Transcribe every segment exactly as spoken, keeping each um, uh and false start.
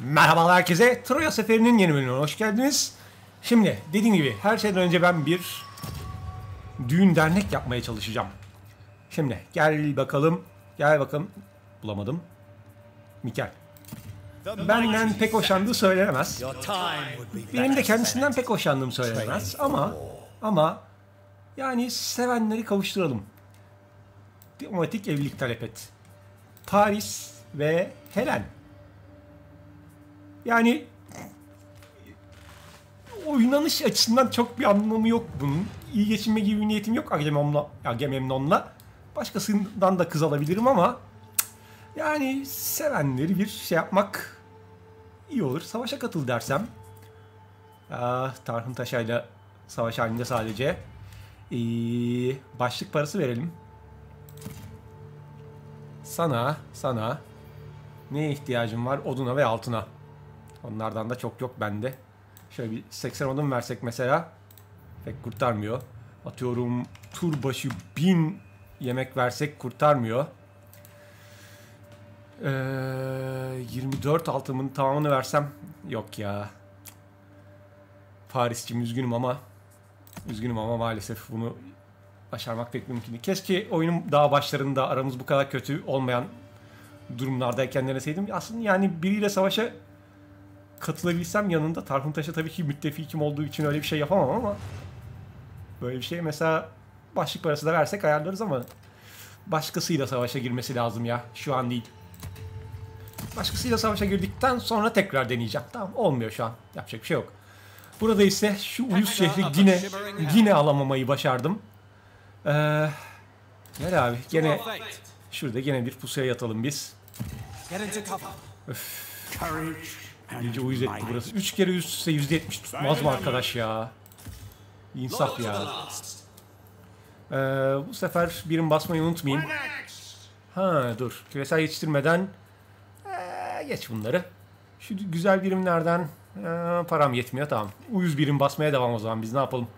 Merhabalar herkese. Troya Seferi'nin yeni bölümüne hoş geldiniz. Şimdi dediğim gibi her şeyden önce ben bir düğün dernek yapmaya çalışacağım. Şimdi gel bakalım. Gel bakalım. Bulamadım. Miken. Benden pek hoşlandığı söylenemez. Benim de kendisinden pek hoşlandığım söylenemez. Ama ama yani sevenleri kavuşturalım. Diplomatik evlilik talep et. Paris ve Helen. Yani oynanış açısından çok bir anlamı yok bunun. İyi geçinme gibi bir niyetim yok Agamemnon'la. Başkasından da kız alabilirim ama yani sevenleri bir şey yapmak iyi olur. Savaşa katıl dersem. Ah, Tarhuntaşşa'yla savaş halinde sadece. Ee, başlık parası verelim. Sana, sana neye ihtiyacım var? Oduna ve altına. Onlardan da çok yok bende. Şöyle bir seksen odun versek mesela pek kurtarmıyor. Atıyorum tur başı bin yemek versek kurtarmıyor. Ee, yirmi dört altımın tamamını versem yok ya. Paris'cim üzgünüm ama üzgünüm ama maalesef bunu başarmak pek mümkün değil. Keşke oyunun daha başlarında aramız bu kadar kötü olmayan durumlardayken deneseydim. Aslında yani biriyle savaşa katılabilsem yanında. Tarhuntaş'a tabii ki müttefikim olduğu için öyle bir şey yapamam ama böyle bir şey mesela başlık parası da versek ayarlarız ama başkasıyla savaşa girmesi lazım ya. Şu an değil. Başkasıyla savaşa girdikten sonra tekrar deneyeceğim. Tamam, olmuyor şu an. Yapacak bir şey yok. Burada ise şu uyuz şehri yine yine alamamayı başardım. Ee, gel abi. Gene şurada gene bir pusuya yatalım biz. Öf. İyice uyuz etti burası. Üç kere üst üste yüzde yetmiş tutmaz mı arkadaş ya? İnsaf ya. Ee, bu sefer birim basmayı unutmayın. Ha dur. Küresel yetiştirmeden ee, geç bunları. Şu güzel birimlerden ee, param yetmiyor. Tamam. Uyuz birim basmaya devam o zaman. Biz ne yapalım?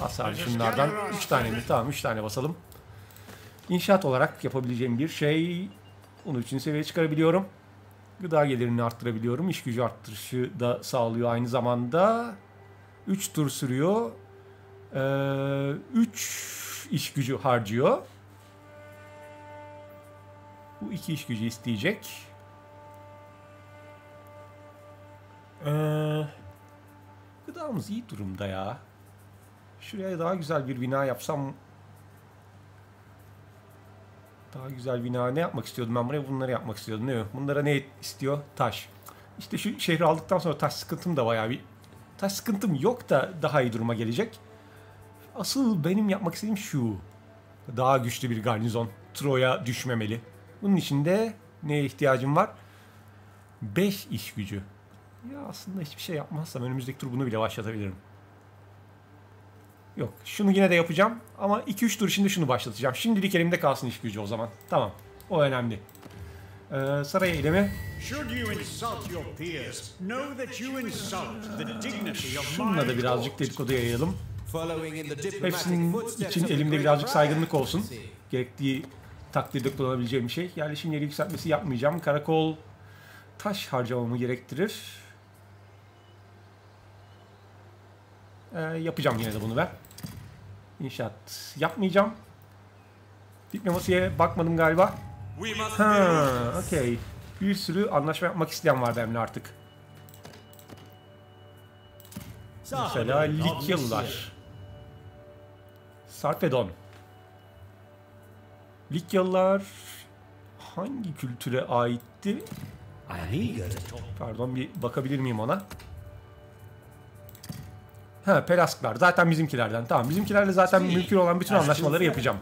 Bas abi şunlardan. Üç tane mi? Tamam. Üç tane basalım. İnşaat olarak yapabileceğim bir şey. Onu üçüncü seviyeye çıkarabiliyorum. Gıda gelirini arttırabiliyorum. İş gücü arttırışı da sağlıyor aynı zamanda. üç tur sürüyor. üç ee, iş gücü harcıyor. Bu iki iş gücü isteyecek. Ee, gıdamız iyi durumda ya. Şuraya daha güzel bir bina yapsam... Daha güzel bina. Ne yapmak istiyordum ben buraya? Bunları yapmak istiyordum değil mi? Bunlara ne istiyor? Taş. İşte şu şehri aldıktan sonra taş sıkıntım da bayağı bir... Taş sıkıntım yok da daha iyi duruma gelecek. Asıl benim yapmak istediğim şu. Daha güçlü bir garnizon. Troya düşmemeli. Bunun için de neye ihtiyacım var? beş iş gücü. Ya aslında hiçbir şey yapmazsam önümüzdeki tur bunu bile başlatabilirim. Yok. Şunu yine de yapacağım. Ama iki üç tur içinde şunu başlatacağım. Şimdilik elimde kalsın iş gücü o zaman. Tamam. O önemli. Ee, saray eylemi. Şununla da birazcık dedikodu yayalım. Hepsinin için elimde birazcık saygınlık olsun. Gerektiği takdirde kullanabileceğim bir şey. Yerleşim yeri yükseltmesi yapmayacağım. Karakol taş harcamamı gerektirir. Ee, yapacağım yine de bunu ben. İnşaat yapmayacağım. Diplomasiye bakmadım galiba. Ha, okey. Bir sürü anlaşma yapmak isteyen var benimle artık. Mesela Likyalılar. Sarpedon. Likyalılar hangi kültüre aitti? Pardon, bir bakabilir miyim ona? Ha, Pelasklar. Zaten bizimkilerden. Tamam, bizimkilerle zaten mümkün olan bütün anlaşmaları yapacağım.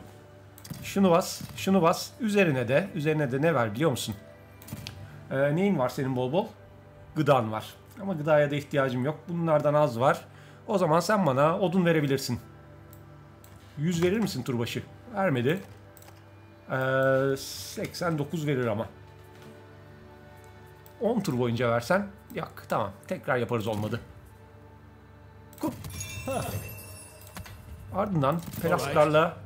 Şunu bas, şunu bas. Üzerine de, üzerine de ne ver biliyor musun? Ee, neyin var senin bol bol? Gıdan var. Ama gıdaya da ihtiyacım yok. Bunlardan az var. O zaman sen bana odun verebilirsin. yüz verir misin turbaşı? Vermedi. Ee, seksen dokuz verir ama. on tur boyunca versen. Yok, tamam. Tekrar yaparız olmadı. Ardından Pelasklarla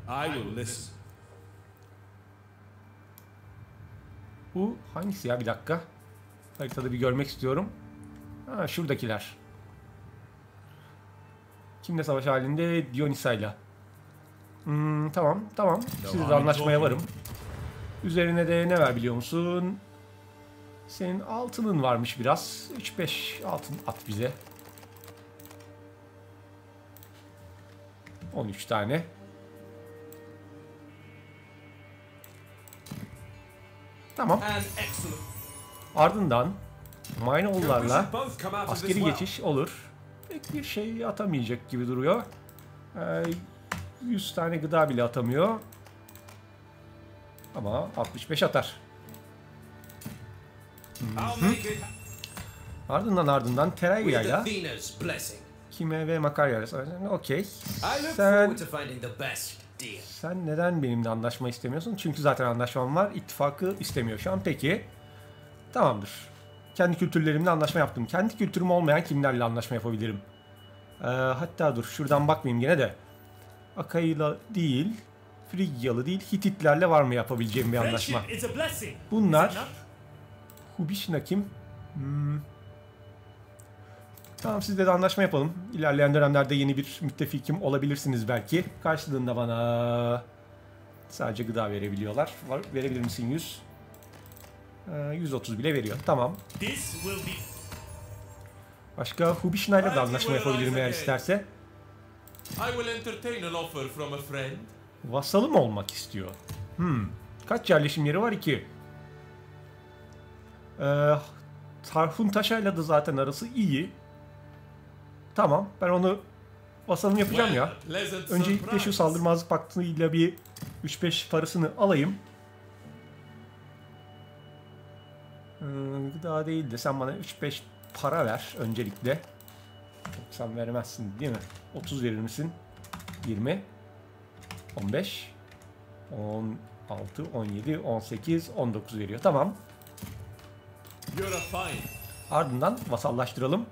bu hangisi ya bir dakika Haritada bir görmek istiyorum. Ha, şuradakiler. Kimle savaş halinde? Dionysa'yla. Hmm, tamam, tamam. Sizle anlaşmaya varım. Üzerine de ne ver biliyor musun? Senin altının varmış biraz. üç beş altın at bize. on üç tane. Tamam. Ardından Minoalılarla askeri geçiş olur. Pek bir şey atamayacak gibi duruyor. Ee, yüz tane gıda bile atamıyor. Ama altmış beş atar. Hı-hı. Ardından ardından Terayya'yla Kime ve Macario. Okey. Sen, sen neden benimle anlaşma istemiyorsun? Çünkü zaten anlaşmam var. İttifakı istemiyor şu an. Peki. Tamamdır. Kendi kültürlerimle anlaşma yaptım. Kendi kültürüm olmayan kimlerle anlaşma yapabilirim? Ee, hatta dur. Şuradan bakmayayım gene de. Akayla değil. Frigyalı değil. Hititlerle var mı yapabileceğim bir anlaşma? Bunlar Hubişnakim. Hmm. Tamam, sizle de anlaşma yapalım. İlerleyen dönemlerde yeni bir müttefikim olabilirsiniz belki. Karşılığında bana sadece gıda verebiliyorlar. Var, verebilir misin yüz? Ee, yüz otuz bile veriyor. Tamam. Başka Hubishna'yla da anlaşma yapabilirim eğer isterse. Vasalı mı olmak istiyor? Hmm. Kaç yerleşim yeri var ki? Ee, Tarhuntaşşa'yla da zaten arası iyi. Tamam, ben onu vasalım yapacağım ya. Öncelikle şu saldırmazlık paktıyla bir üç beş parasını alayım. Hmm, daha değil de sen bana üç beş para ver öncelikle. Sen vermezsin değil mi? otuz verir misin? yirmi. on beş. on altı, on yedi, on sekiz, on dokuz veriyor. Tamam. Ardından vasallaştıralım.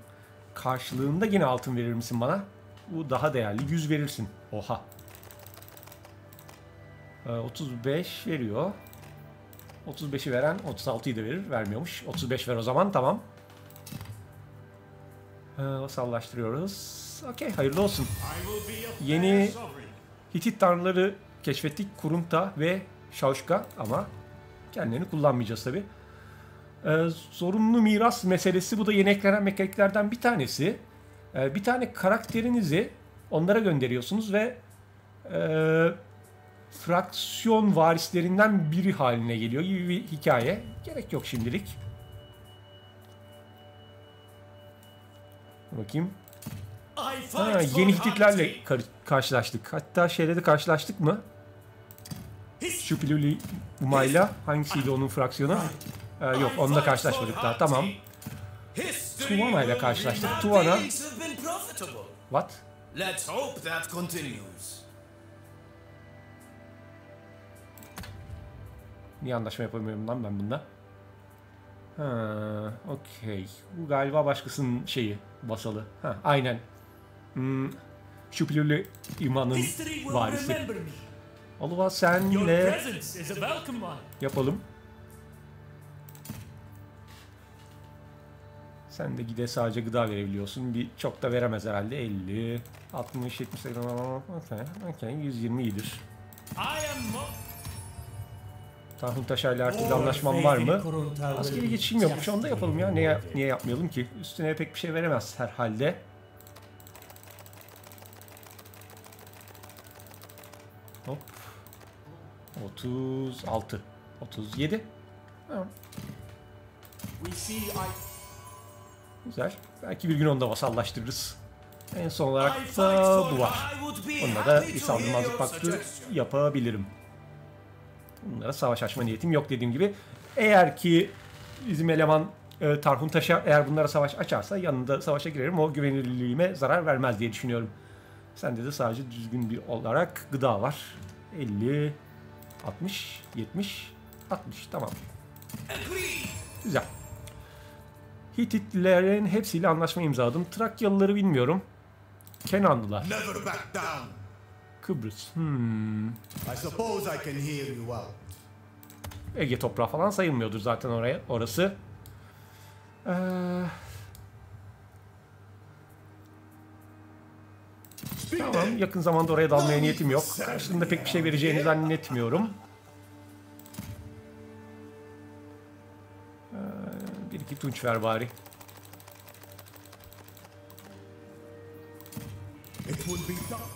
Karşılığında yine altın verir misin bana? Bu daha değerli. yüz verirsin. Oha. Ee, otuz beş veriyor. otuz beşi veren otuz altıyı da verir. Vermiyormuş. otuz beş ver o zaman. Tamam. Ee, vasallaştırıyoruz. Okey. Hayırlı olsun. Yeni Hitit tanrıları keşfettik. Kurunta ve Şauşka. Ama kendilerini kullanmayacağız tabi. Ee, zorunlu miras meselesi, bu da yeni eklenen mekaniklerden bir tanesi. Ee, bir tane karakterinizi onlara gönderiyorsunuz ve e, fraksiyon varislerinden biri haline geliyor gibi bir hikaye. Gerek yok şimdilik. Bakayım. Ha, yeni Hititlerle karşılaştık. Hatta şeyle de karşılaştık mı? Şu Piluli Umay'la hangisiydi onun fraksiyonu? Ee, yok, onunla karşılaşmadık daha. Tamam. Tuana ile karşılaştık. Tuana... What? Niye anlaşma yapamıyorum lan ben bununla? Ha, okey. Bu galiba başkasının şeyi, basalı. Ha, aynen. Hmm, Şüphilü'lü imanın varisi. Aluva senle yapalım. Sen de gide sadece gıda verebiliyorsun. Bir çok da veremez herhalde. elli, altmış, yetmiş, seksen, okay, okay, yüz yirmi iyidir. Tarhuntaşşa'yla artık anlaşmam var mı? Askeri geçişim yokmuş. Onu da yapalım ya. Niye, niye yapmayalım ki? Üstüne pek bir şey veremez herhalde. Hop. otuz altı. otuz yedi. Ha. Güzel. Belki bir gün onu da vasallaştırırız. En son olarak da bu var. Onunla da bir saldırmazlık paktı yapabilirim. Bunlara savaş açma niyetim yok dediğim gibi. Eğer ki bizim eleman e, Tarhuntaşşa eğer bunlara savaş açarsa yanında savaşa girerim. O güvenilirliğime zarar vermez diye düşünüyorum. Sende de sadece düzgün bir olarak gıda var. elli, altmış, yetmiş, altmış. Tamam. Güzel. Hititlerin hepsiyle anlaşma imzaladım. Trakyalıları bilmiyorum. Kenanlılar. Kıbrıs. Hmm. Ege toprağı falan sayılmıyordur zaten oraya, orası. Ee... Tamam, yakın zamanda oraya dalmaya niyetim yok. Karşılığında pek bir şey vereceğini zannetmiyorum. Ee, bir iki tunç ver bari.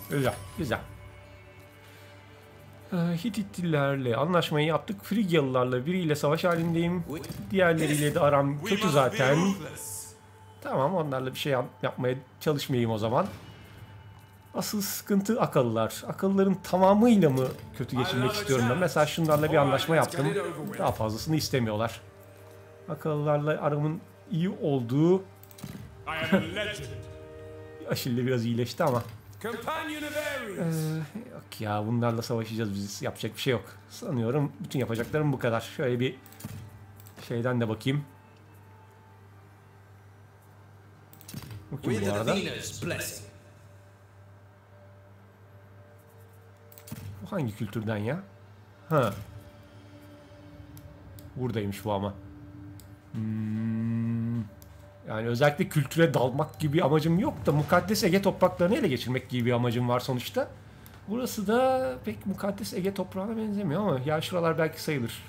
Güzel, güzel. Ee, Hititlilerle anlaşmayı yaptık. Frigyalılarla biriyle savaş halindeyim. Diğerleriyle de aram kötü zaten. Tamam, onlarla bir şey yap yapmaya çalışmayayım o zaman. Asıl sıkıntı Akalılar. Akalıların tamamıyla mı kötü geçirmek istiyorum ben? Mesela şunlarla bir anlaşma yaptım. Daha fazlasını istemiyorlar. Akalılarla aramın iyi olduğu... Aşille biraz iyileşti ama. Ee, yok ya, bunlarla savaşacağız biz. Yapacak bir şey yok. Sanıyorum bütün yapacaklarım bu kadar. Şöyle bir şeyden de bakayım. Bakayım bu arada. Bu hangi kültürden ya? Ha. Buradaymış bu ama. Hmm. Yani özellikle kültüre dalmak gibi amacım yok da mukaddes Ege topraklarını ele geçirmek gibi bir amacım var sonuçta. Burası da pek mukaddes Ege toprağına benzemiyor ama ya şuralar belki sayılır.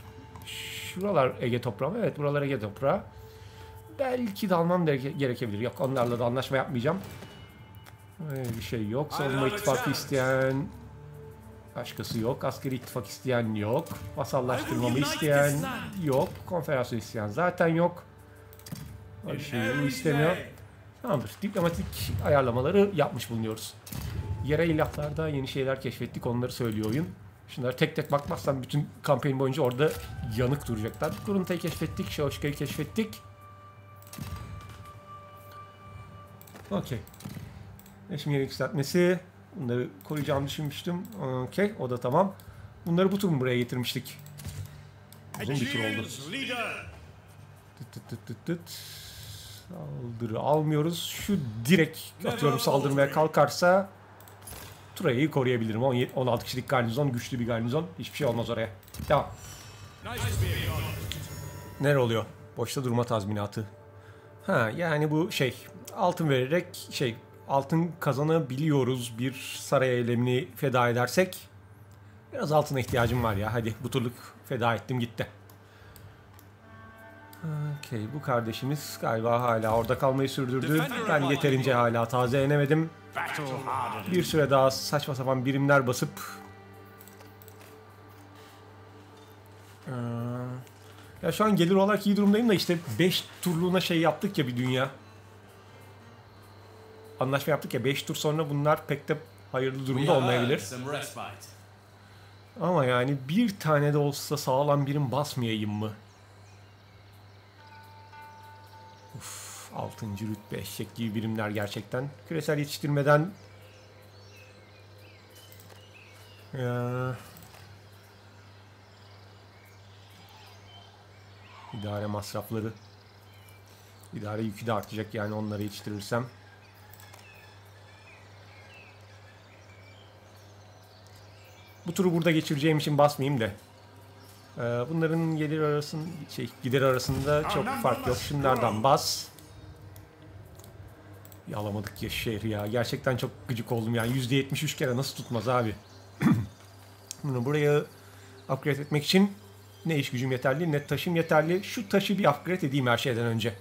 Şuralar Ege toprağı mı? Evet, buralar Ege toprağı. Belki dalmam gerekebilir. Yok, onlarla da anlaşma yapmayacağım. Öyle bir şey yok. Savunma ittifakı isteyen... Başkası yok. Askeri ittifak isteyen yok. Vasallaştırmamı isteyen yok. Konfederasyon isteyen zaten yok. Bir şey istemiyor. Tamamdır. Diplomatik ayarlamaları yapmış bulunuyoruz. Yerel ilahlarda yeni şeyler keşfettik. Onları söylüyor oyun. Şunlara tek tek bakmazsan bütün kampanya boyunca orada yanık duracaklar. Kurunta'yı keşfettik. Şauşka'yı keşfettik. Okey. Eşim yeri yükseltmesi... Bunları koruyacağımı düşünmüştüm. Okey, o da tamam. Bunları bu turun buraya getirmiştik. Uzun bir tur oldu. Tıt tıt tıt tıt tıt. Saldırı almıyoruz. Şu direkt atıyorum saldırmaya kalkarsa Troya'yı koruyabilirim. on altı kişilik garnizon, güçlü bir garnizon. Hiçbir şey olmaz oraya. Devam. Nere oluyor? Boşta durma tazminatı. Ha, yani bu şey, altın vererek şey... Altın kazanabiliyoruz bir saray eylemini feda edersek. Biraz altına ihtiyacım var ya. Hadi bu turluk feda ettim gitti. Okey, bu kardeşimiz galiba hala orada kalmayı sürdürdü. Ben yeterince hala tazelenemedim. Bir süre daha saçma sapan birimler basıp... Ya şu an gelir olarak iyi durumdayım da işte beş turluğuna şey yaptık ya bir dünya. Anlaşma yaptık ya, beş tur sonra bunlar pek de hayırlı durumda olmayabilir. Ama yani bir tane de olsa sağlam birim basmayayım mı? Uf, altıncı rütbe eşek gibi birimler gerçekten. Küresel yetiştirmeden... Ya... İdare masrafları. İdare yükü de artacak yani onları yetiştirirsem. Bu turu burada geçireceğim için basmayayım da. Ee, bunların gelir arasında, şey, gider arasında çok fark yok. Şunlardan bas. Yalamadık ya şehri ya. Gerçekten çok gıcık oldum yani. yüzde yetmiş üç kere nasıl tutmaz abi. Bunu buraya upgrade etmek için ne iş gücüm yeterli ne taşım yeterli. Şu taşı bir upgrade edeyim her şeyden önce.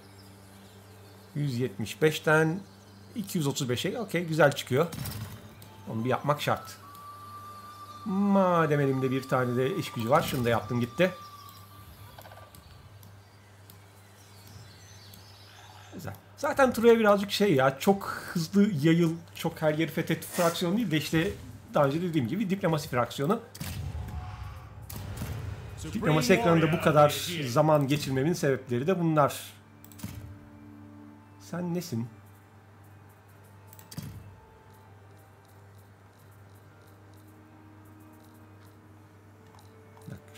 yüz yetmiş beşten iki yüz otuz beşe okey, güzel çıkıyor. Onu bir yapmak şart. Madem elimde bir tane de iş gücü var, şunu da yaptım gitti. Güzel. Zaten Troya birazcık şey ya, çok hızlı yayıl, çok her yeri fethet fraksiyonu değil de işte daha önce dediğim gibi diplomasi fraksiyonu. Diplomasi ekranında bu kadar zaman geçirmemin sebepleri de bunlar. Sen nesin?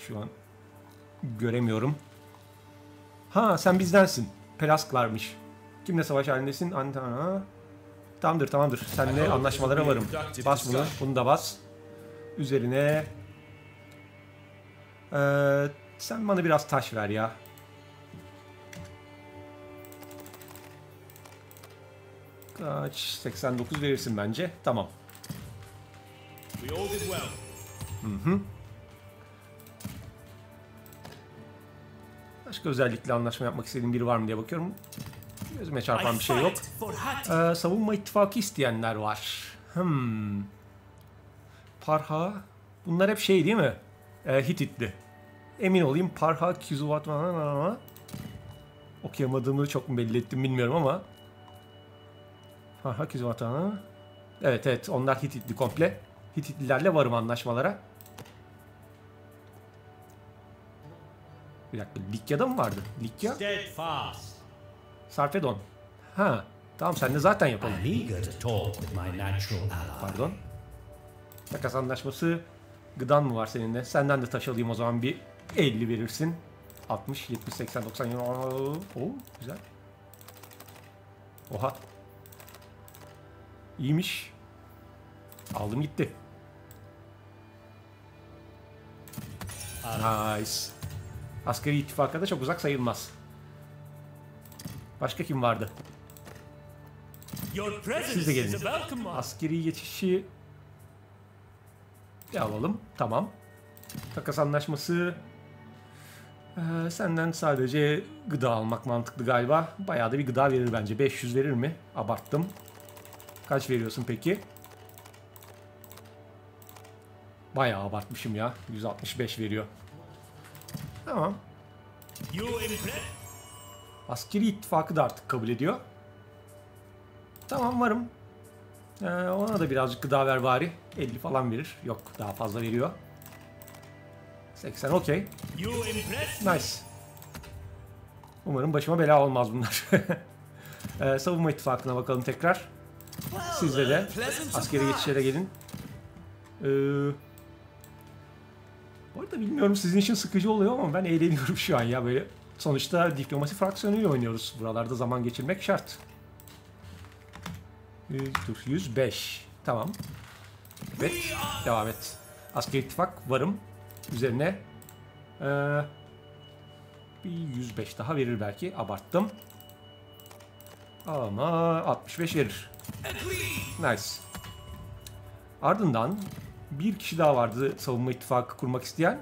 Şu an göremiyorum. Ha, sen bizdensin. Pelasklarmış. Kimle savaş halindesin? Antana. Tamamdır, tamamdır. Seninle anlaşmalara varım. Bas bunu. Bunu da bas. Üzerine. Ee, sen bana biraz taş ver ya. Kaç? seksen dokuz verirsin bence. Tamam. Hı hı. Başka özellikle anlaşma yapmak istediğim biri var mı diye bakıyorum. Gözüme çarpan bir şey yok. Ee, savunma ittifakı isteyenler var. Hmm. Parha. Bunlar hep şey değil mi? Ee, Hititli. Emin olayım. Parha Kizu Watanana. Okuyamadığımı çok mu belli ettim bilmiyorum ama. Parha Kizu Watanana. Evet evet. Onlar Hititli komple. Hititlilerle varım anlaşmalara. Bir dakika. Likya'da mı vardı? Likya? Sarpedon. Ha, tamam sen de zaten yapalım. Pardon. Takas anlaşması gıdan mı var seninle? Senden de taş alayım o zaman bir elli verirsin. altmış, yetmiş, seksen, doksan. Oo, güzel. Oha. İyiymiş. Aldım gitti. Nice. Askeri ittifaka da çok uzak sayılmaz. Başka kim vardı? Siz de gelin. Askeri yetişi bir alalım. Tamam. Takas anlaşması ee, senden sadece gıda almak mantıklı galiba. Bayağı da bir gıda verir bence. beş yüz verir mi? Abarttım. Kaç veriyorsun peki? Bayağı abartmışım ya. yüz altmış beş veriyor. Tamam. Askeri ittifakı da artık kabul ediyor. Tamam varım. Ee, ona da birazcık gıda ver bari. elli falan verir. Yok daha fazla veriyor. seksen okey. Nice. Umarım başıma bela olmaz bunlar. ee, savunma ittifakına bakalım tekrar. Sizle de askeri geçişlere gelin. Ee, bu arada bilmiyorum sizin için sıkıcı oluyor ama ben eğleniyorum şu an ya böyle. Sonuçta diplomasi fraksiyonuyla oynuyoruz. Buralarda zaman geçirmek şart. yüz beş. Tamam. Evet. Devam et. Askeri ittifak varım. Üzerine ee, bir yüz beş daha verir belki. Abarttım. Ama altmış beş verir. Nice. Ardından bir kişi daha vardı savunma ittifakı kurmak isteyen.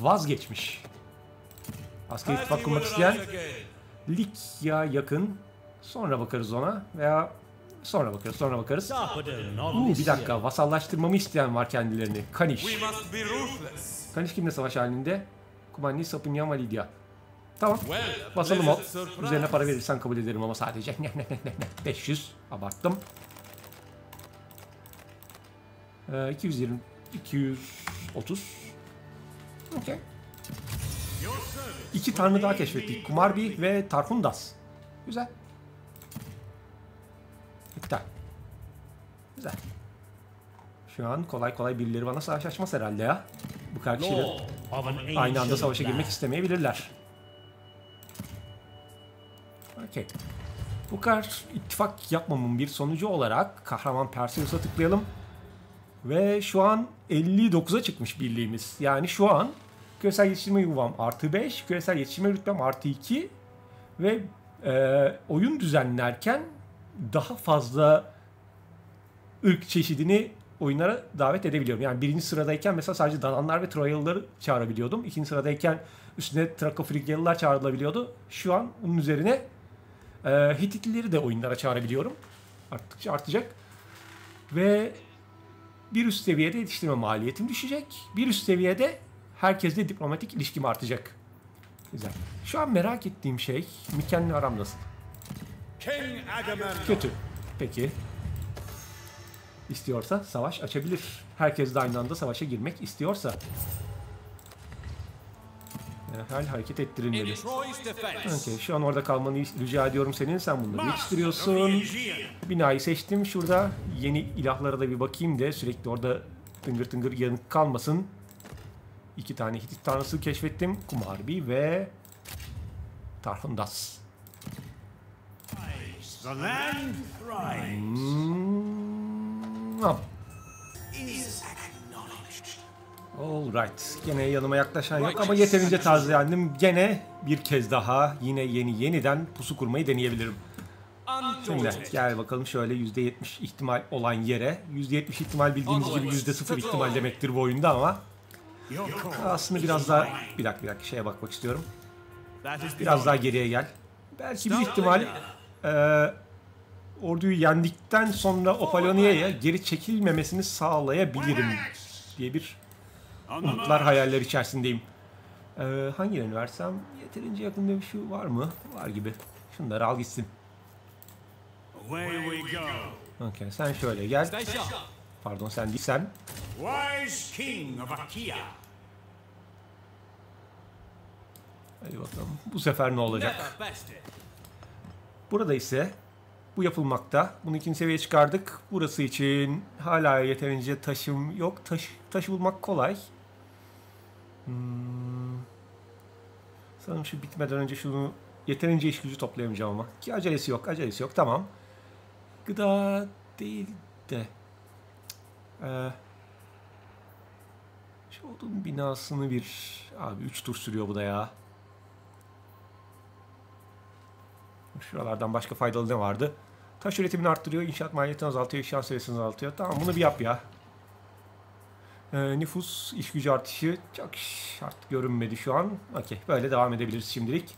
Vazgeçmiş. Askeri ittifak kurmak isteyen Likya yakın. Sonra bakarız ona veya sonra bakarız sonra bakarız. Uu, bir dakika vasallaştırmamı isteyen var kendilerini. Kaniş. Kaniş kimle savaş halinde? Kumani, Sapınyama, Lidya. Tamam. Basalım ol. Üzerine para verirsen kabul ederim ama sadece. beş yüz. Abarttım. Ee, iki yüz yirmi, iki yüz otuz. Okey. İki tanrı daha keşfettik. Kumarbi ve Tarhundas. Güzel. İptal. Güzel. Şu an kolay kolay birileri bana savaş açmaz herhalde ya. Bu kadar kişiyle aynı anda savaşa girmek istemeyebilirler. Okey. Bu kadar ittifak yapmamın bir sonucu olarak kahraman Perseus'a tıklayalım. Ve şu an elli dokuza çıkmış birliğimiz. Yani şu an küresel yetiştirme yuvam artı beş, küresel yetiştirme rütbem artı iki ve e, oyun düzenlerken daha fazla ırk çeşidini oyunlara davet edebiliyorum. Yani birinci sıradayken mesela sadece Dananlar ve Troyalıları çağırabiliyordum. İkinci sıradayken üstüne Trakya Frigyalılar çağrılabiliyordu. Şu an bunun üzerine e, Hititlileri de oyunlara çağırabiliyorum. Arttıkça artacak. Ve bir üst seviyede yetiştirme maliyetim düşecek. Bir üst seviyede herkesle diplomatik ilişkim artacak. Güzel. Şu an merak ettiğim şey Miken'le aram nasıl? Kötü. Peki. İstiyorsa savaş açabilir. Herkes de aynı anda savaşa girmek istiyorsa. Her hareket ettirilmeli. Okay, şu an orada kalmanı rica ediyorum senin. Sen bunları yetiştiriyorsun. Binayı seçtim. Şurada yeni ilahlara da bir bakayım de sürekli orada tıngır tıngır yanık kalmasın. İki tane Hitit tanrısı keşfettim. Kumarbi ve Tarhundas. Hmm. Alright. Gene yanıma yaklaşan yok ama yeterince tazelendim. Gene bir kez daha yine yeni yeniden pusu kurmayı deneyebilirim. Şimdi gel bakalım şöyle yüzde yetmiş ihtimal olan yere. yüzde yetmiş ihtimal bildiğimiz gibi yüzde sıfır ihtimal demektir bu oyunda ama aslında biraz daha bir dakika bir dakika şeye bakmak istiyorum. Biraz daha geriye gel. Belki bir ihtimal e, orduyu yendikten sonra Opalonia'ya geri çekilmemesini sağlayabilirim diye bir umutlar, hayaller içerisindeyim. Ee, hangilerini versem yeterince yakında bir şey var mı? Var gibi. Şunları al gitsin. Okay, sen şöyle gel. Pardon, sen değil, sen. Hadi bakalım. Bu sefer ne olacak? Burada ise bu yapılmakta. Bunu ikinci seviyeye çıkardık. Burası için hala yeterince taşım yok. Taş, taşı bulmak kolay. Hmm. Sanırım şu bitmeden önce şunu yeterince iş gücü toplayamayacağım ama. Ki acelesi yok, acelesi yok. Tamam. Gıda değil de. Ee, şu odun binasını bir... Abi üç tur sürüyor bu da ya. Şuralardan başka faydalı ne vardı? Taş üretimini arttırıyor, inşaat maliyetini azaltıyor, inşaat süresini azaltıyor. Tamam, bunu bir yap ya. Ee, nüfus, iş gücü artışı çok şart görünmedi şu an. Okey, böyle devam edebiliriz şimdilik.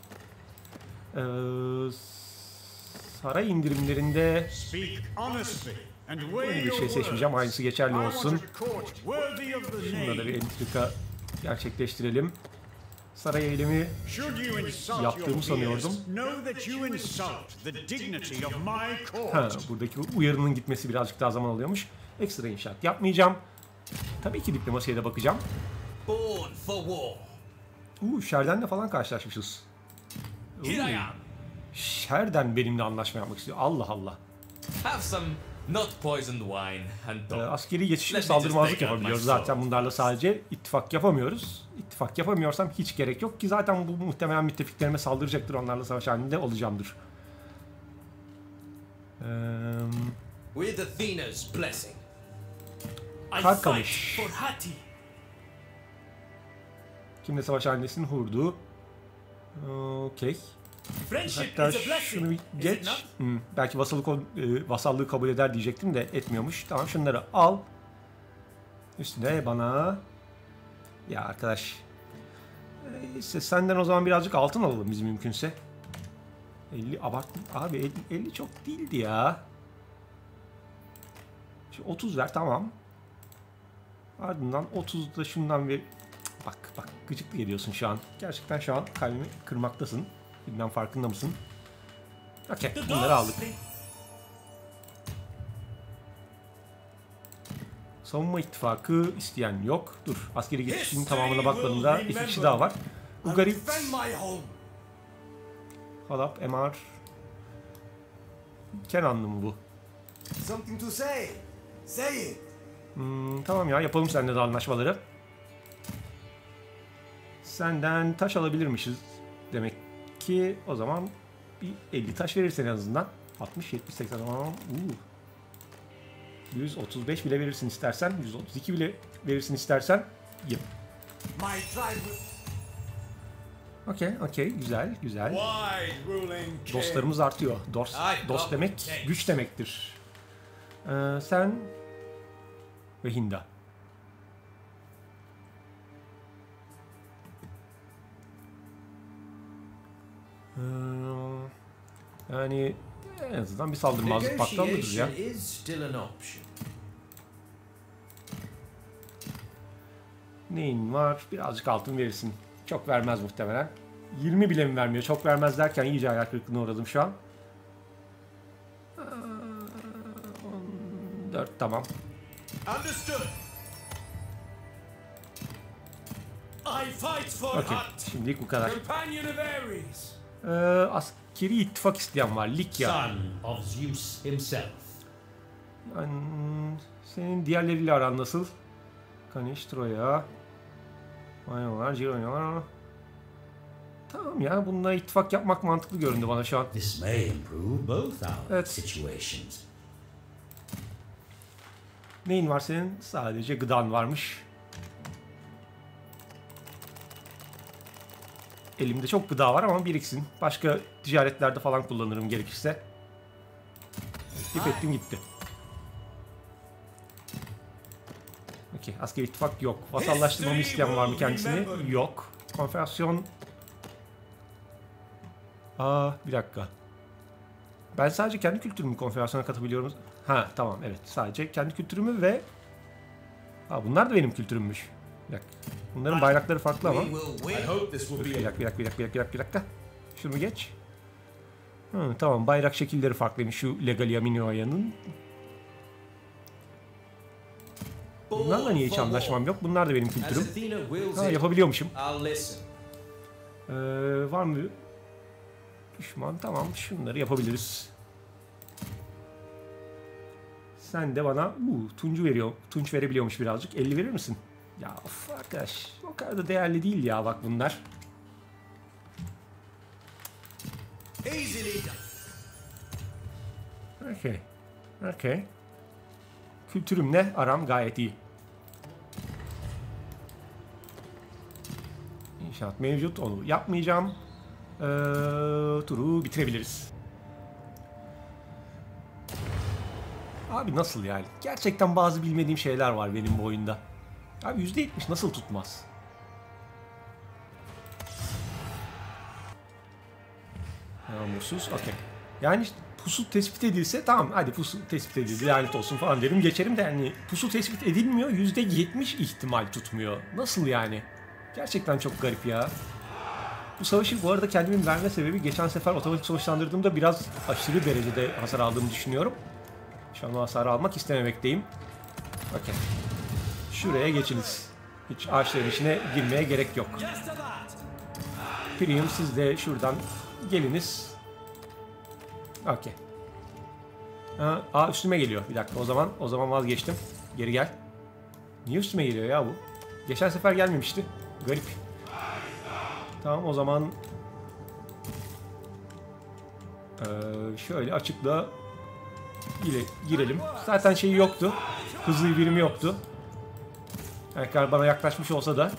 Ee, saray indirimlerinde böyle bir şey seçmeyeceğim. Aynısı geçerli olsun. Şununla da bir entrika gerçekleştirelim. Saray eylemi yaptığımı sanıyordum. Ha, buradaki uyarının gitmesi birazcık daha zaman alıyormuş. Ekstra inşaat yapmayacağım. Tabii ki diplomasiye de bakacağım. Uuu, Şerden'le falan karşılaşmışız. Uuu, Şerden benimle anlaşma yapmak istiyor. Allah Allah. Ee, askeri geçişle saldırmazlık yapabiliyoruz zaten. Bunlarla sadece ittifak yapamıyoruz. İttifak yapamıyorsam hiç gerek yok ki zaten bu muhtemelen müttefiklerime saldıracaktır. Onlarla savaş halinde olacağımdır. Ee, Karkamış. Kimle savaş halindesin? Hurdu. Okey. Hatta şunu bir geç. Hmm, belki vasallık, e, vasallığı kabul eder diyecektim de etmiyormuş. Tamam, şunları al. Üstüne bana... Ya arkadaş. E, işte senden o zaman birazcık altın alalım biz mümkünse. elli abarttım. Abi elli, elli çok değildi ya. Şu otuz ver, tamam. Ardından otuz da şundan ver. Bak bak, gıcıklı geliyorsun şu an. Gerçekten şu an kalbimi kırmaktasın. Bilmem farkında mısın? Okey, bunları aldık. Savunma ittifakı isteyen yok. Dur, askeri geçişinin tamamına bakmadığında iki kişi daha var. Ugarit, Halap, M R, Kenanlı mı bu? Hmm, tamam ya, yapalım seninle de anlaşmaları. Senden taş alabilirmişiz demek ki, o zaman bir elli taş verirsen en azından. altmış, yetmiş, seksen aman. yüz otuz beş bile verirsin istersen. yüz otuz iki bile verirsin istersen. Yap. Okey, okey. Güzel, güzel. Dostlarımız artıyor. Dost, dost demek güç demektir. Ee, sen ve Hinda. Yani en azından bir saldırmazlık paktı alırız ya. Neyin var? Birazcık altın verirsin. Çok vermez muhtemelen. yirmi bile mi vermiyor? Çok vermez derken iyice hayal kırıklığına uğradım şu an. on dört, tamam. Okey, şimdilik bu kadar. Ee, askeri ittifak isteyen var. Likya. Yani, senin diğerleriyle aran nasıl? Kaniş, Troya. Mayalar, Cironyalar. Tamam ya, bununla ittifak yapmak mantıklı göründü bana şu an. Evet. Neyin var senin? Sadece gıdan varmış. Elimde çok gıda var ama biriksin. Başka ticaretlerde falan kullanırım gerekirse. teklif ettim gitti. Okey, askeri ittifak yok. Vasallaştırmamı isteyen var mı kendisini? Yok. Konferasyon. Aa, bir dakika. Ben sadece kendi kültürümü konferansiyona katabiliyorum. Ha, tamam, evet. Sadece kendi kültürümü ve... Aa, bunlar da benim kültürümmüş. Bir dakika. Bunların bayrakları farklı ama. Bir dakika, bir dakika, bir dakika, bir dakika. Şunu geç. Hı, tamam, bayrak şekilleri farklıymış şu Legalia Minoya'nın. Bunlarla niye hiç anlaşmam yok? Bunlar da benim kültürüm. Ha, yapabiliyormuşum. Ee, var mı? Düşman, tamam, şunları yapabiliriz. Sen de bana bu tuncu veriyor. Tunç verebiliyormuş birazcık. elli verir misin? Ya of arkadaş, o kadar da değerli değil ya bak bunlar. Okay. Okay. Kültürümle aram gayet iyi. İnşaat mevcut, onu yapmayacağım. Ee, turu bitirebiliriz. Abi nasıl yani? Gerçekten bazı bilmediğim şeyler var benim bu oyunda. Abi yüzde yetmiş nasıl tutmaz? Namussuz, okey. Yani pusu tespit edilse tamam, hadi pusu tespit edildi, lanet olsun falan derim geçerim de yani pusu tespit edilmiyor, yüzde yetmiş ihtimal tutmuyor. Nasıl yani? Gerçekten çok garip ya. Bu savaşı bu arada kendimin verme sebebi geçen sefer otomatik sonuçlandırdığımda biraz aşırı derecede hasar aldığımı düşünüyorum. Şu an o hasarı almak istememekteyim. Okey. Şuraya geçiniz. Hiç ağaçların içine girmeye gerek yok. Premium, siz de şuradan geliniz. Okey. Aa, üstüme geliyor. Bir dakika, o zaman o zaman vazgeçtim. Geri gel. Niye üstüme geliyor ya bu? Geçen sefer gelmemişti. Garip. Tamam, o zaman ee, şöyle açıkla girelim. Zaten şeyi yoktu. Hızlı birimi yoktu. Erkar bana yaklaşmış olsa da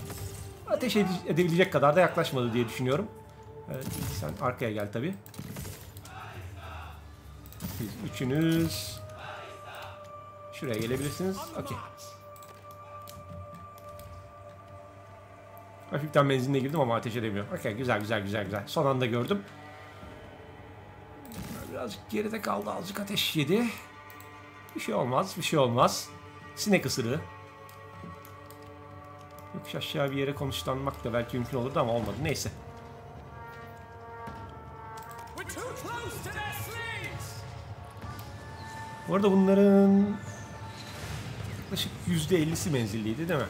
ateş edebilecek kadar da yaklaşmadı diye düşünüyorum. Evet, sen arkaya gel tabi. Siz üçünüz şuraya gelebilirsiniz. Okey. Hafiften benzinle girdim ama ateş edemiyor. Okey, güzel güzel güzel güzel. Son anda gördüm. Birazcık geride kaldı, azıcık ateş yedi. Bir şey olmaz, bir şey olmaz. Sinek ısırığı. Yokuş aşağı bir yere konuşlanmak da belki mümkün olurdu ama olmadı. Neyse. Bu arada bunların yaklaşık yüzde ellisi menzilliydi değil mi?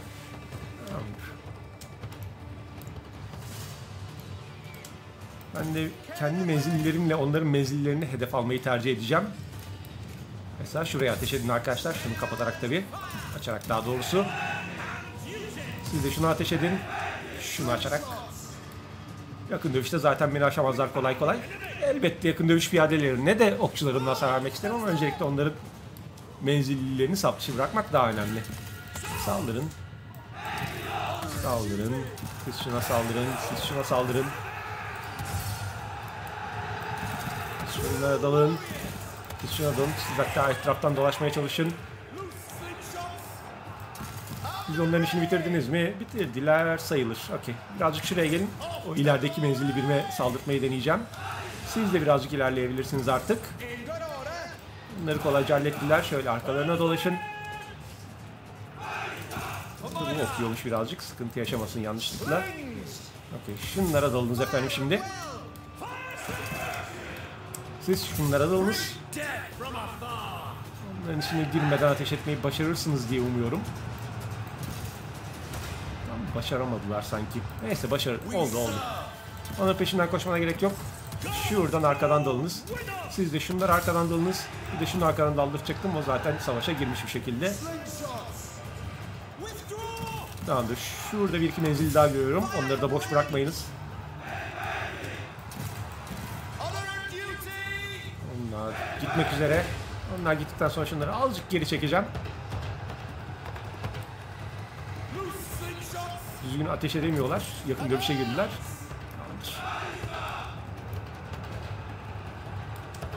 Ben de kendi menzillerimle onların menzillerini hedef almayı tercih edeceğim. Mesela şuraya ateş edin arkadaşlar. Şunu kapatarak tabii. Açarak daha doğrusu. Siz de şunu ateş edin. Şunu açarak. Yakın dövüşte zaten beni aşamazlar kolay kolay. Elbette yakın dövüş piyadelerine de okçularımla hasar vermek isterim ama öncelikle onların menzillerini saf dışı bırakmak daha önemli. Saldırın. Saldırın. Siz şuna saldırın. Siz şuna saldırın. Şunlara dalın. Siz şuna dalın. Siz hatta etraftan dolaşmaya çalışın. Siz onların işini bitirdiniz mi? Bitirdiler sayılır. Okey. Birazcık şuraya gelin. O ilerideki menzilli birime saldırtmayı deneyeceğim. Siz de birazcık ilerleyebilirsiniz artık. Bunları kolayca hallettiler. Şöyle arkalarına dolaşın. Bu okuyormuş birazcık. Sıkıntı yaşamasın yanlışlıkla. Okey. Şunlara dalınız efendim şimdi. Siz şunlara dalınız. Onların içine girmeden ateş etmeyi başarırsınız diye umuyorum. Başaramadılar sanki. Neyse, başarı oldu oldu. Onun peşinden koşmana gerek yok. Şuradan arkadan dalınız. Siz de şunlar arkadan dalınız. Bir de şunu arkadan daldıracaktım. O zaten savaşa girmiş bir şekilde. Tamamdır. Şurada bir iki menzil daha görüyorum. Onları da boş bırakmayınız. Onlar gitmek üzere. Onlar gittikten sonra şunları azıcık geri çekeceğim. Düzgün ateş edemiyorlar. Yakın dövüşe girdiler.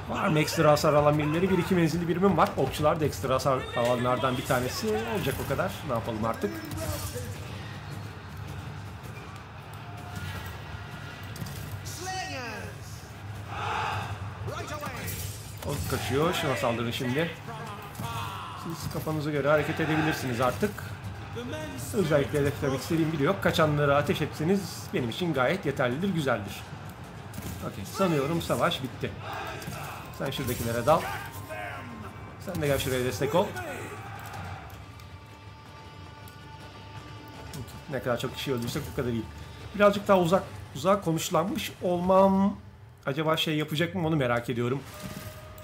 Var mı ekstra hasar alan birileri? Bir iki menzilli birimim var. Okçular da ekstra hasar alanlardan bir tanesi. Olacak o kadar. Ne yapalım artık? O kaçıyor. Şuna saldırın şimdi. Siz kafanıza göre hareket edebilirsiniz artık. Özellikle hedeflemek istediğim biri yok. Kaçanlara ateş etseniz benim için gayet yeterlidir, güzeldir. Okey. Sanıyorum savaş bitti. Sen şuradakilere dal. Sen de gel şuraya destek ol. Ne kadar çok kişi öldürsek o kadar iyi. Birazcık daha uzak uzak konuşlanmış olmam acaba şey yapacak mı onu merak ediyorum.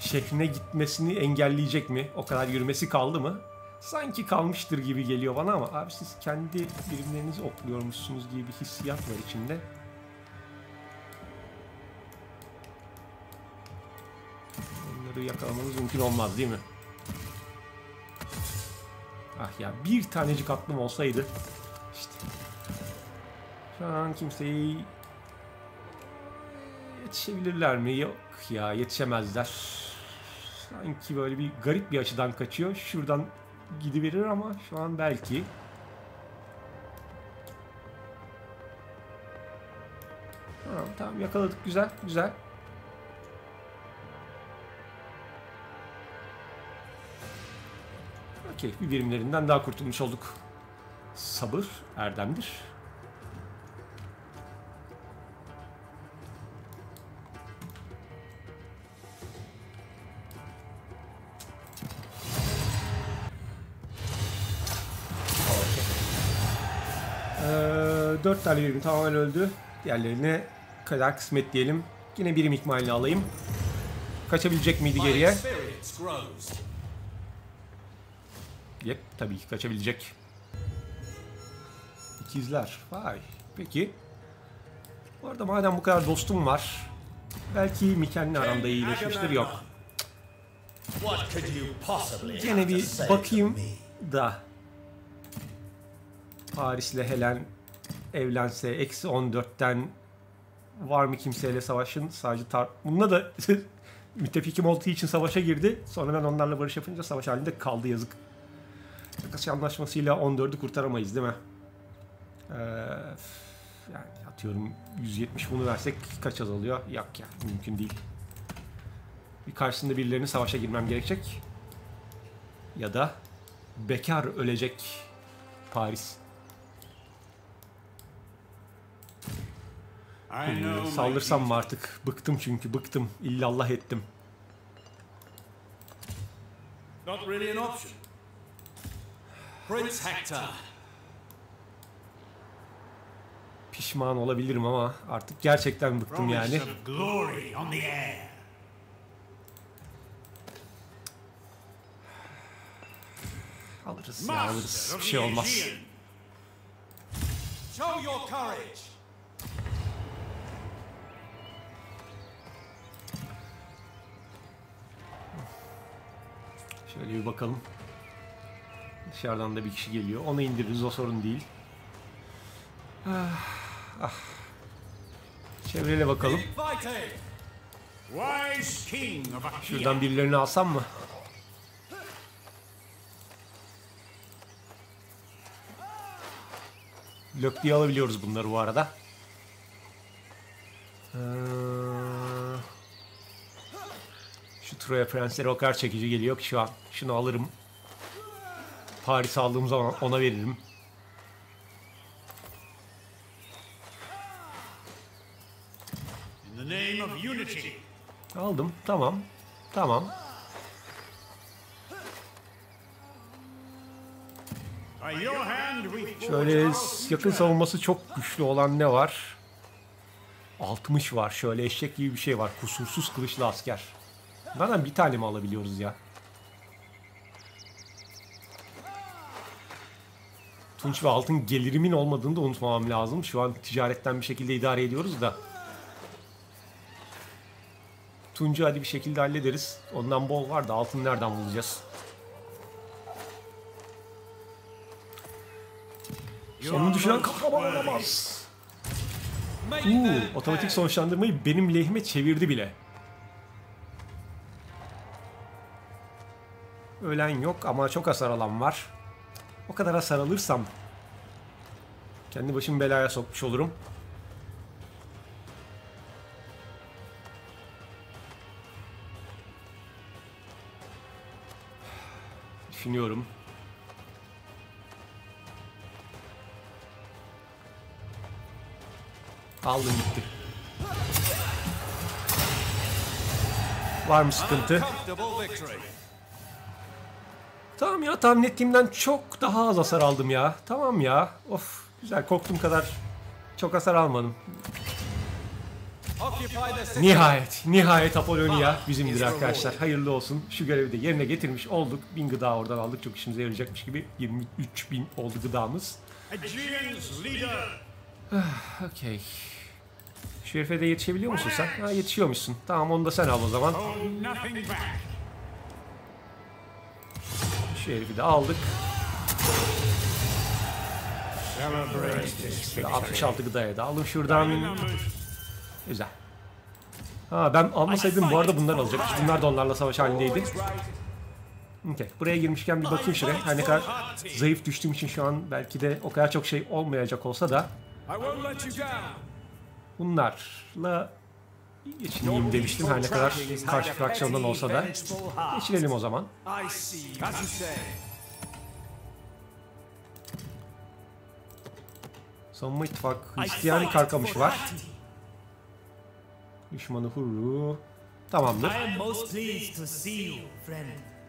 Şehrine gitmesini engelleyecek mi? O kadar yürümesi kaldı mı? Sanki kalmıştır gibi geliyor bana ama abi siz kendi birimlerinizi okluyormuşsunuz gibi bir hissiyat var içinde. Onları yakalamanız mümkün olmaz değil mi? Ah ya, bir tanecik aklım olsaydı. İşte. Şu an kimseyi yetişebilirler mi? Yok ya, yetişemezler. Sanki böyle bir garip bir açıdan kaçıyor. Şuradan gidiverir ama şu an belki. Tamam, tamam yakaladık, güzel güzel. Okey, bir birimlerinden daha kurtulmuş olduk. Sabır erdemdir. dört tane birim tamamen öldü. Diğerlerine kadar kısmet diyelim. Yine birim ikmalini alayım. Kaçabilecek miydi geriye? Yep, tabii ki kaçabilecek. İkizler. Vay. Peki. Bu arada madem bu kadar dostum var, belki Miken'le aramda iyileşmiştir. Yok. Yine bir bakayım da. Paris'le Helen evlense eksi on dörtten var mı kimseyle savaşın? Sadece tar... Bununla da müttefikim olduğu için savaşa girdi. Sonra ben onlarla barış yapınca savaş halinde kaldı, yazık. Takasya anlaşmasıyla on dördü kurtaramayız değil mi? Ee, yani atıyorum yüz yetmiş bunu versek kaç azalıyor? Yok ya, mümkün değil. Bir karşısında birilerinin savaşa girmem gerekecek. Ya da bekar ölecek Paris. Hmm, saldırsam mı artık? Bıktım çünkü, bıktım. İllallah ettim. Not really an option. Prince Hector. Pişman olabilirim ama artık gerçekten bıktım yani. Alırız ya, alırız. Bir şey olmaz. Şöyle bir bakalım. Dışarıdan da bir kişi geliyor. Onu indiririz, o sorun değil. Ah, ah. Çevrele bakalım. Şuradan birilerini alsam mı? Lök diye alabiliyoruz bunları bu arada. Ee, şu Troya prensleri o kadar çekici geliyor ki şu an. Şunu alırım. Paris'i aldığım zaman ona veririm. Aldım. Tamam. Tamam. Şöyle yakın savunması çok güçlü olan ne var? altmış var. Şöyle eşek gibi bir şey var. Kusursuz kılıçlı asker. Neden bir tane mi alabiliyoruz ya? Tunç ve altın gelirimin olmadığını da unutmamam lazım. Şu an ticaretten bir şekilde idare ediyoruz da. Tuncu hadi bir şekilde hallederiz. Ondan bol var da altın nereden bulacağız? Sonunu düşünen kahraman olamaz. Uuu, otomatik sonuçlandırmayı benim lehime çevirdi bile. Ölen yok ama çok hasar alan var. O kadar hasar alırsam kendi başımı belaya sokmuş olurum. Düşünüyorum. Aldım gitti. Var mı sıkıntı? Tamam ya, tahmin ettiğimden çok daha az hasar aldım ya. Tamam ya. Of, güzel, korktuğum kadar çok hasar almadım. Nihayet, nihayet Apollonia bizimdir arkadaşlar. Hayırlı olsun. Şu görevi de yerine getirmiş olduk. bin gıda oradan aldık. Çok işimize yarayacakmış gibi. yirmi üç bin oldu gıdamız. Okey. Şu herife de yetişebiliyor musun sen? Ha, yetişiyormuşsun. Tamam, onu da sen al o zaman. Şu herifi de aldık. Şöyle altmış altı gıdaya da alın şuradan. Güzel. Ha, ben almasaydım bu arada bundan alacakmış. Bunlar da onlarla savaş halindeydi. Okay. Buraya girmişken bir bakayım şuraya. Her ne kadar zayıf düştüğüm için şu an belki de o kadar çok şey olmayacak olsa da bunlarla geçineyim demiştim. Her ne kadar karşı fraksiyondan olsa da geçinelim o zaman. Savunma ittifakı Hristiyan Karkamış var. Düşmanı Hurru. Tamamdır.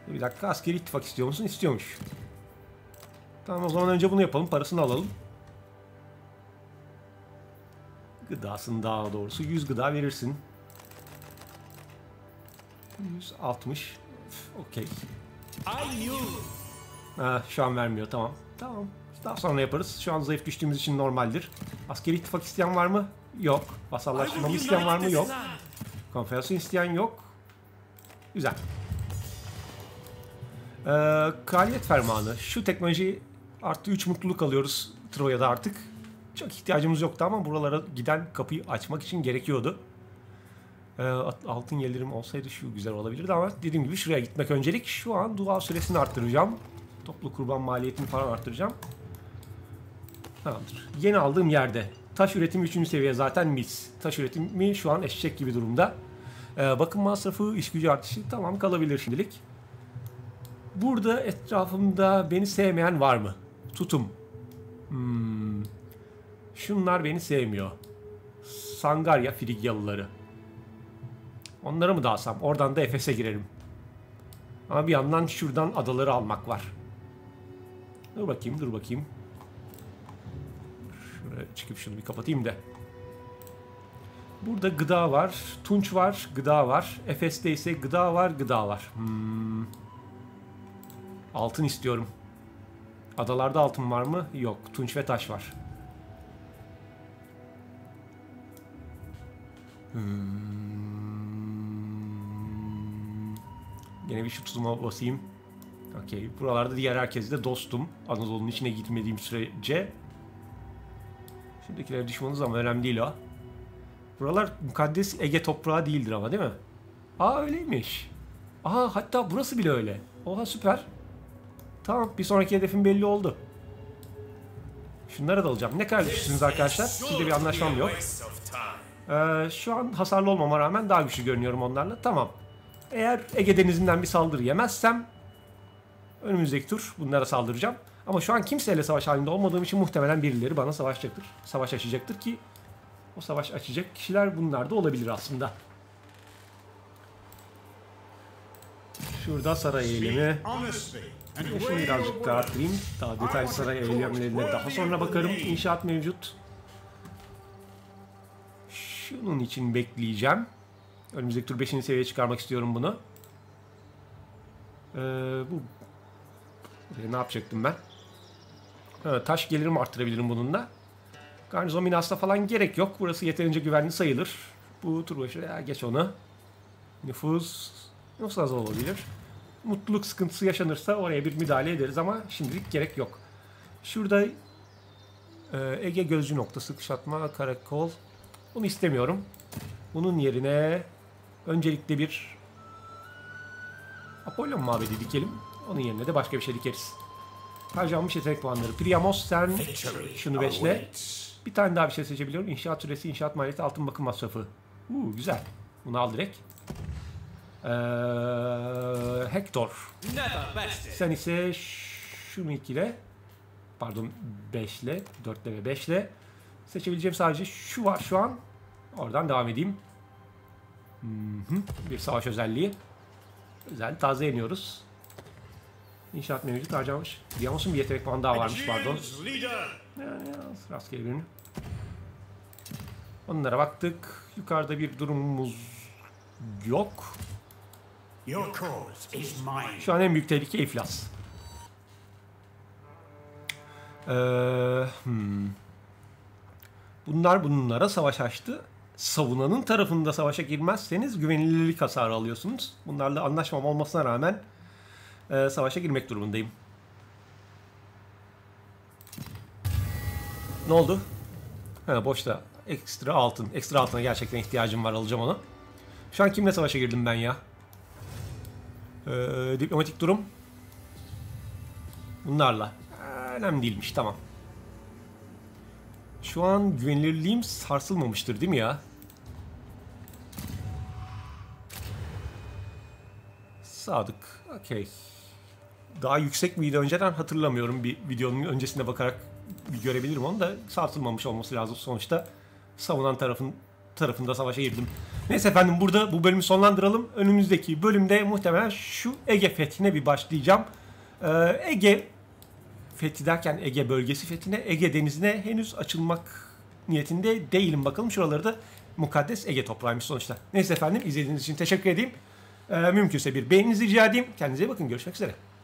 Bir dakika, askeri ittifak istiyor musun? İstiyormuş. Tamam, o zaman önce bunu yapalım. Parasını alalım. Gıdasını daha doğrusu. yüz gıda verirsin. yüz altmış. Okey. Şu an vermiyor. Tamam. Tamam. Daha sonra yaparız. Şu an zayıf düştüğümüz için normaldir. Askeri ittifak isteyen var mı? Yok. Vasallaştırmamı isteyen var mı? Yok. Konferansı isteyen yok. Güzel. Ee, kraliyet fermanı. Şu teknoloji artı üç mutluluk alıyoruz Troya'da artık. Çok ihtiyacımız yoktu ama buralara giden kapıyı açmak için gerekiyordu. Ee, altın yerlerim olsaydı şu güzel olabilirdi ama dediğim gibi şuraya gitmek öncelik. Şu an dua süresini arttıracağım. Toplu kurban maliyetini falan arttıracağım. Tamamdır. Yeni aldığım yerde. Taş üretimi üçüncü seviye zaten mis. Taş üretimi şu an eşek gibi durumda. Ee, bakım masrafı, iş gücü artışı tamam kalabilir şimdilik. Burada etrafımda beni sevmeyen var mı? Tutum. Hmm. Şunlar beni sevmiyor. Sangarya Frigyalıları. Onlara mı dalsam? Oradan da Efes'e girerim. Ama bir yandan şuradan adaları almak var. Dur bakayım, dur bakayım. Şuraya çıkıp şunu bir kapatayım da. Burada gıda var. Tunç var, gıda var. Efes'te ise gıda var, gıda var. Hmm. Altın istiyorum. Adalarda altın var mı? Yok. Tunç ve taş var. Hmm. Gene bir şu tuzuma basayım. Okey. Buralarda diğer herkesle dostum. Anadolu'nun içine gitmediğim sürece. Şimdikiler düşmanız ama önemli değil o. Buralar mukaddes Ege toprağı değildir ama, değil mi? Aa, öyleymiş. Aa, hatta burası bile öyle. Oha, süper. Tamam, bir sonraki hedefim belli oldu. Şunlara da alacağım. Ne kadar güçlüsünüz arkadaşlar? Sizde bir anlaşmam yok. Ee, şu an hasarlı olmama rağmen daha güçlü görünüyorum onlarla. Tamam. Eğer Ege Denizi'nden bir saldırı yemezsem önümüzdeki tur bunlara saldıracağım. Ama şu an kimseyle savaş halinde olmadığım için muhtemelen birileri bana savaşacaktır. Savaş açacaktır ki o savaş açacak kişiler bunlar da olabilir aslında. Şurada saray eylemi. Şunu birazcık daha arttırayım. Daha detaylı saray eylemlerine daha sonra bakarım. İnşaat mevcut. Şunun için bekleyeceğim. Önümüzdeki tur beşinci seviyeye çıkarmak istiyorum bunu. Ee, bu ee, ne yapacaktım ben? Ha, taş gelirimi arttırabilirim bununla. Garnizon binasına falan gerek yok. Burası yeterince güvenli sayılır. Bu tur başı ya, geç onu. Nüfus nasıl az olabilir? Mutluluk sıkıntısı yaşanırsa oraya bir müdahale ederiz ama şimdilik gerek yok. Şurada e, Ege gözcü noktası, kuşatma, karakol. Bunu istemiyorum. Bunun yerine öncelikle bir Apollon mabedi dikelim. Onun yerine de başka bir şey dikeriz. Harcanmış yetenek puanları. Priamos sen şunu beşle. Bir tane daha bir şey seçebiliyorum. İnşaat süresi, inşaat maliyeti, altın bakım masrafı. Uuu güzel. Bunu al direkt. Ee, Hector. Sen ise şunu ikile. Pardon beşle. Dörtle ve beşle. Seçebileceğim sadece şu var şu an. Oradan devam edeyim. Hı-hı. Bir savaş özelliği. Özel taze yeniyoruz. İnşaat mevcut harcamış. Diyamos'un bir yetenek puanı daha varmış pardon. Rastgele birini. Onlara baktık. Yukarıda bir durumumuz yok. Şu an en büyük tehlike iflas. Ee, hmm. Bunlar bunlara savaş açtı. Savunanın tarafında savaşa girmezseniz güvenilirlik hasarı alıyorsunuz. Bunlarla anlaşmam olmasına rağmen e, savaşa girmek durumundayım. Ne oldu? Ha, boşta. Ekstra altın. Ekstra altına gerçekten ihtiyacım var. Alacağım onu. Şu an kimle savaşa girdim ben ya? Ee, diplomatik durum. Bunlarla. Ee, önemli değilmiş. Tamam. Şu an güvenilirliğim sarsılmamıştır değil mi ya? Sadık. Okey. Daha yüksek miydi önceden hatırlamıyorum. Bir videonun öncesine bakarak görebilirim onu da sarsılmamış olması lazım. Sonuçta savunan tarafın tarafında savaşa girdim. Neyse efendim burada bu bölümü sonlandıralım. Önümüzdeki bölümde muhtemelen şu Ege fethine bir başlayacağım. Ee, Ege fethi derken Ege bölgesi fethine, Ege denizine henüz açılmak niyetinde değilim. Bakalım şuraları da mukaddes Ege toprağıymış sonuçta. Neyse efendim izlediğiniz için teşekkür edeyim. Ee, mümkünse bir beğeninizi rica edeyim. Kendinize iyi bakın. Görüşmek üzere.